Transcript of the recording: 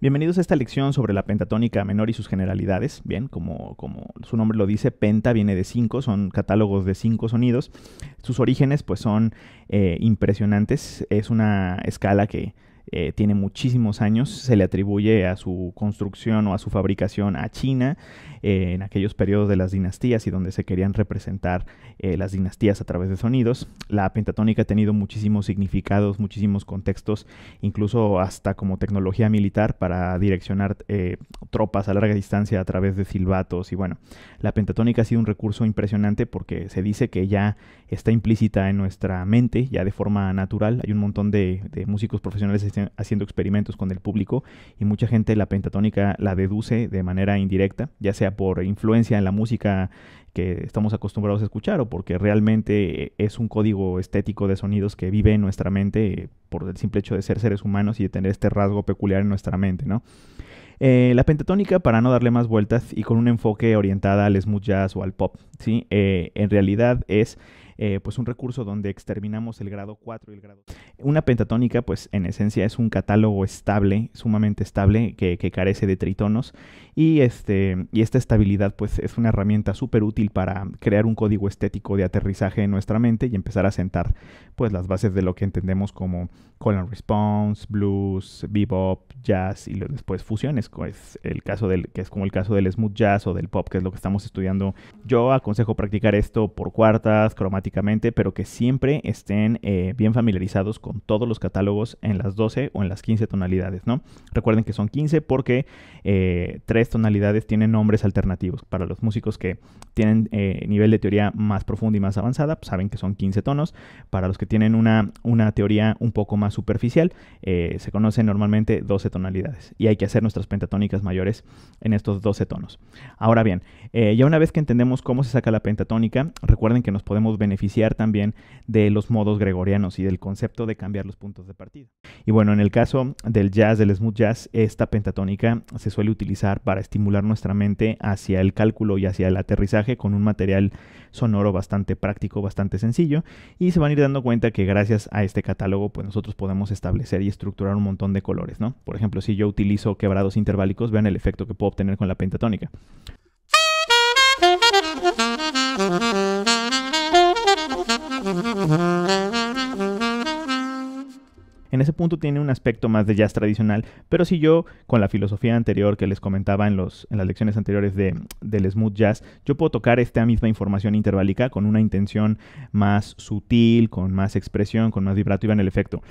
Bienvenidos a esta lección sobre la pentatónica menor y sus generalidades. Bien, como su nombre lo dice, penta viene de 5, son catálogos de 5 sonidos. Sus orígenes pues son impresionantes. Es una escala que tiene muchísimos años, se le atribuye a su construcción o a su fabricación a China en aquellos periodos de las dinastías y donde se querían representar las dinastías a través de sonidos. La pentatónica ha tenido muchísimos significados, muchísimos contextos, incluso hasta como tecnología militar para direccionar tropas a larga distancia a través de silbatos. Y bueno, la pentatónica ha sido un recurso impresionante porque se dice que ya está implícita en nuestra mente, ya de forma natural. Hay un montón de músicos profesionales haciendo experimentos con el público y mucha gente la pentatónica la deduce de manera indirecta, ya sea por influencia en la música que estamos acostumbrados a escuchar o porque realmente es un código estético de sonidos que vive en nuestra mente por el simple hecho de ser seres humanos y de tener este rasgo peculiar en nuestra mente, ¿no? La pentatónica, para no darle más vueltas y con un enfoque orientada al smooth jazz o al pop, ¿sí? En realidad es pues un recurso donde exterminamos el grado 4 y el grado 3. Una pentatónica pues en esencia es un catálogo estable, sumamente estable, que carece de tritonos y, esta estabilidad pues es una herramienta súper útil para crear un código estético de aterrizaje en nuestra mente y empezar a sentar pues las bases de lo que entendemos como call and response, blues, bebop, jazz y después fusiones, que es como el caso del smooth jazz o del pop, que es lo que estamos estudiando. Yo aconsejo practicar esto por cuartas, cromáticas, pero que siempre estén bien familiarizados con todos los catálogos en las 12 o en las 15 tonalidades, ¿no? Recuerden que son 15 porque 3 tonalidades tienen nombres alternativos. Para los músicos que tienen nivel de teoría más profunda y más avanzada, pues saben que son 15 tonos. Para los que tienen una teoría un poco más superficial, se conocen normalmente 12 tonalidades y hay que hacer nuestras pentatónicas mayores en estos 12 tonos. Ahora bien, ya una vez que entendemos cómo se saca la pentatónica, recuerden que nos podemos beneficiar también de los modos gregorianos y del concepto de cambiar los puntos de partida. Y bueno, en el caso del jazz, del smooth jazz, esta pentatónica se suele utilizar para estimular nuestra mente hacia el cálculo y hacia el aterrizaje con un material sonoro bastante práctico, bastante sencillo, y se van a ir dando cuenta que gracias a este catálogo pues nosotros podemos establecer y estructurar un montón de colores, ¿no? Por ejemplo, si yo utilizo quebrados interválicos, vean el efecto que puedo obtener con la pentatónica. En ese punto tiene un aspecto más de jazz tradicional, pero si yo, con la filosofía anterior que les comentaba en las lecciones anteriores del smooth jazz, yo puedo tocar esta misma información interválica con una intención más sutil, con más expresión, con más vibrato y van el efecto.